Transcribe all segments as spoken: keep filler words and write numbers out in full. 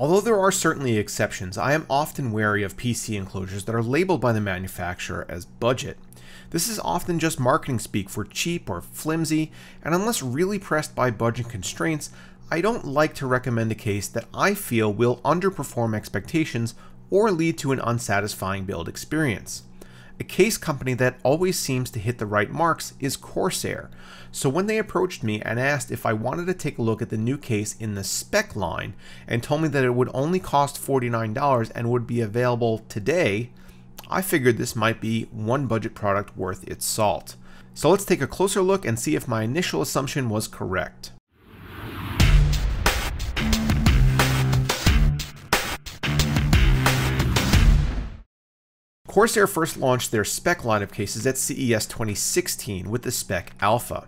Although there are certainly exceptions, I am often wary of P C enclosures that are labeled by the manufacturer as budget. This is often just marketing speak for cheap or flimsy, and unless really pressed by budget constraints, I don't like to recommend a case that I feel will underperform expectations or lead to an unsatisfying build experience. A case company that always seems to hit the right marks is Corsair, so when they approached me and asked if I wanted to take a look at the new case in the spec line and told me that it would only cost forty-nine dollars and would be available today, I figured this might be one budget product worth its salt. So let's take a closer look and see if my initial assumption was correct. Corsair first launched their spec line of cases at C E S twenty sixteen with the Spec Alpha.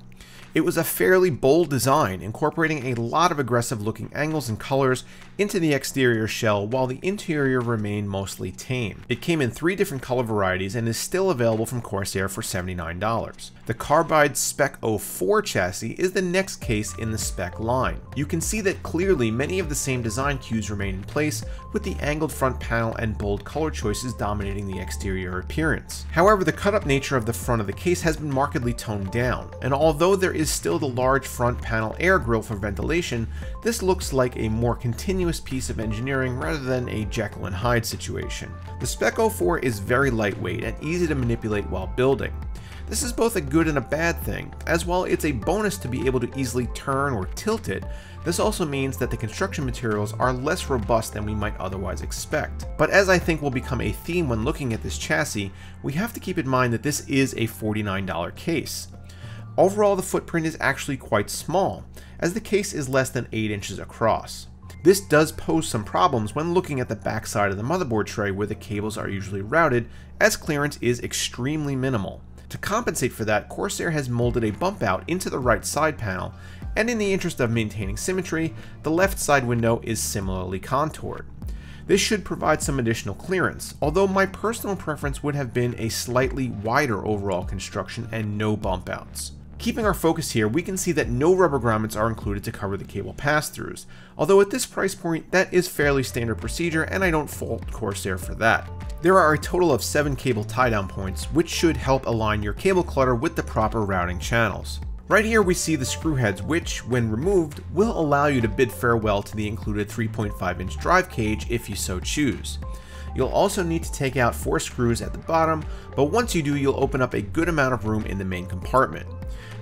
It was a fairly bold design, incorporating a lot of aggressive looking angles and colors into the exterior shell while the interior remained mostly tame. It came in three different color varieties and is still available from Corsair for seventy-nine dollars. The Carbide SPEC oh four chassis is the next case in the spec line. You can see that clearly many of the same design cues remain in place, with the angled front panel and bold color choices dominating the exterior appearance. However, the cut-up nature of the front of the case has been markedly toned down, and although there is is still the large front panel air grille for ventilation, this looks like a more continuous piece of engineering rather than a Jekyll and Hyde situation. The SPEC oh four is very lightweight and easy to manipulate while building. This is both a good and a bad thing, as while it's a bonus to be able to easily turn or tilt it, this also means that the construction materials are less robust than we might otherwise expect. But as I think will become a theme when looking at this chassis, we have to keep in mind that this is a forty-nine dollar case. Overall, the footprint is actually quite small, as the case is less than eight inches across. This does pose some problems when looking at the backside of the motherboard tray where the cables are usually routed, as clearance is extremely minimal. To compensate for that, Corsair has molded a bump out into the right side panel, and in the interest of maintaining symmetry, the left side window is similarly contoured. This should provide some additional clearance, although my personal preference would have been a slightly wider overall construction and no bump outs. Keeping our focus here, we can see that no rubber grommets are included to cover the cable pass-throughs, although at this price point, that is fairly standard procedure and I don't fault Corsair for that. There are a total of seven cable tie-down points, which should help align your cable clutter with the proper routing channels. Right here we see the screw heads which, when removed, will allow you to bid farewell to the included three point five inch drive cage if you so choose. You'll also need to take out four screws at the bottom, but once you do, you'll open up a good amount of room in the main compartment.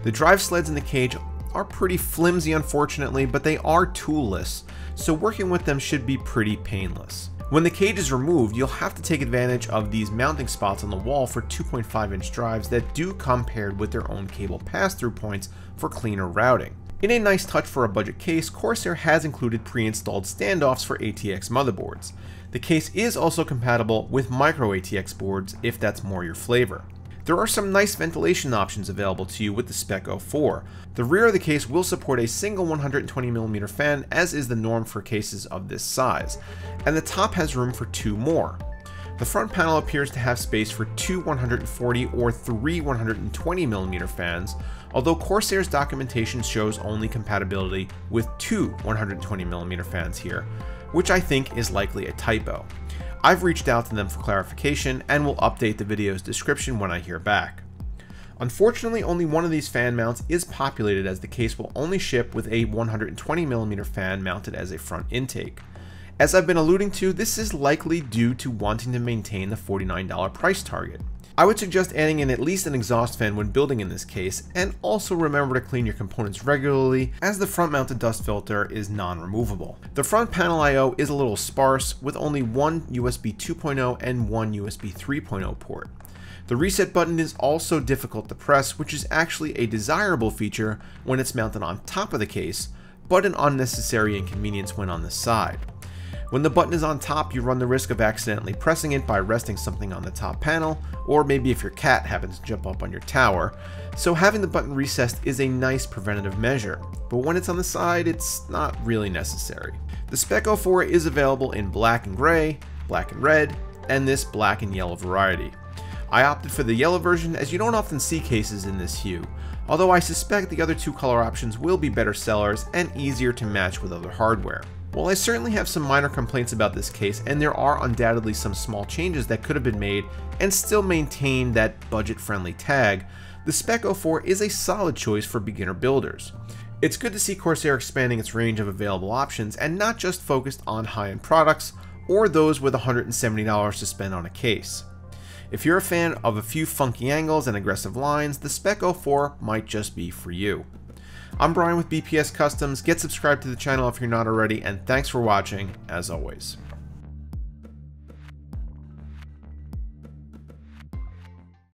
The drive sleds in the cage are pretty flimsy, unfortunately, but they are toolless, so working with them should be pretty painless. When the cage is removed, you'll have to take advantage of these mounting spots on the wall for two point five inch drives that do come paired with their own cable pass-through points for cleaner routing. In a nice touch for a budget case, Corsair has included pre-installed standoffs for A T X motherboards. The case is also compatible with micro A T X boards if that's more your flavor. There are some nice ventilation options available to you with the SPEC oh four. The rear of the case will support a single one hundred twenty millimeter fan, as is the norm for cases of this size, and the top has room for two more. The front panel appears to have space for two one hundred forty or three one hundred twenty millimeter fans, although Corsair's documentation shows only compatibility with two one hundred twenty millimeter fans here, which I think is likely a typo. I've reached out to them for clarification and will update the video's description when I hear back. Unfortunately, only one of these fan mounts is populated, as the case will only ship with a one hundred twenty millimeter fan mounted as a front intake. As I've been alluding to, this is likely due to wanting to maintain the forty-nine dollar price target. I would suggest adding in at least an exhaust fan when building in this case, and also remember to clean your components regularly, as the front mounted dust filter is non-removable. The front panel I O is a little sparse, with only one U S B two point oh and one U S B three point oh port. The reset button is also difficult to press, which is actually a desirable feature when it's mounted on top of the case, but an unnecessary inconvenience when on the side. When the button is on top, you run the risk of accidentally pressing it by resting something on the top panel, or maybe if your cat happens to jump up on your tower, so having the button recessed is a nice preventative measure, but when it's on the side, it's not really necessary. The SPEC oh four is available in black and gray, black and red, and this black and yellow variety. I opted for the yellow version, as you don't often see cases in this hue, although I suspect the other two color options will be better sellers and easier to match with other hardware. While I certainly have some minor complaints about this case, and there are undoubtedly some small changes that could have been made and still maintain that budget-friendly tag, the SPEC oh four is a solid choice for beginner builders. It's good to see Corsair expanding its range of available options and not just focused on high-end products or those with one hundred seventy dollars to spend on a case. If you're a fan of a few funky angles and aggressive lines, the SPEC oh four might just be for you. I'm Brian with B P S Customs. Get subscribed to the channel if you're not already, and thanks for watching, as always.